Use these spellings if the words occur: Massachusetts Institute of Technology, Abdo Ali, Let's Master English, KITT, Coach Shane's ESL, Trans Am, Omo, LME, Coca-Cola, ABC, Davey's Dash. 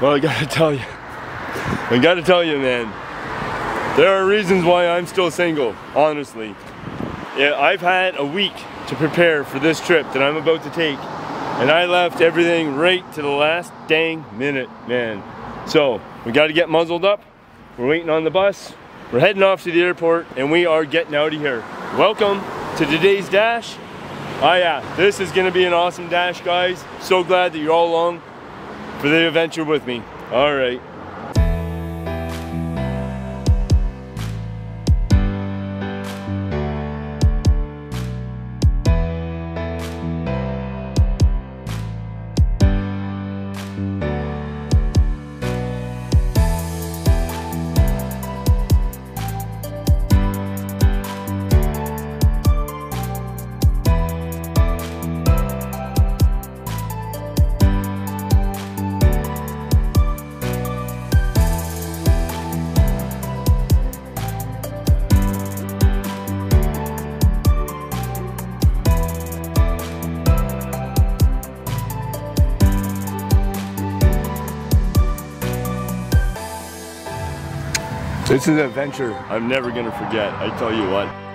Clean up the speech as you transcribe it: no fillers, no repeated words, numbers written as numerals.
Well, I gotta tell you, man, there are reasons why I'm still single, honestly. Yeah, I've had a week to prepare for this trip that I'm about to take, and I left everything right to the last dang minute, man. So, we gotta get muzzled up, we're waiting on the bus, we're heading off to the airport, and we are getting out of here. Welcome to today's dash. Oh yeah, this is gonna be an awesome dash, guys. So glad that you're all along for the adventure with me. All right. This is an adventure I'm never gonna forget, I tell you what.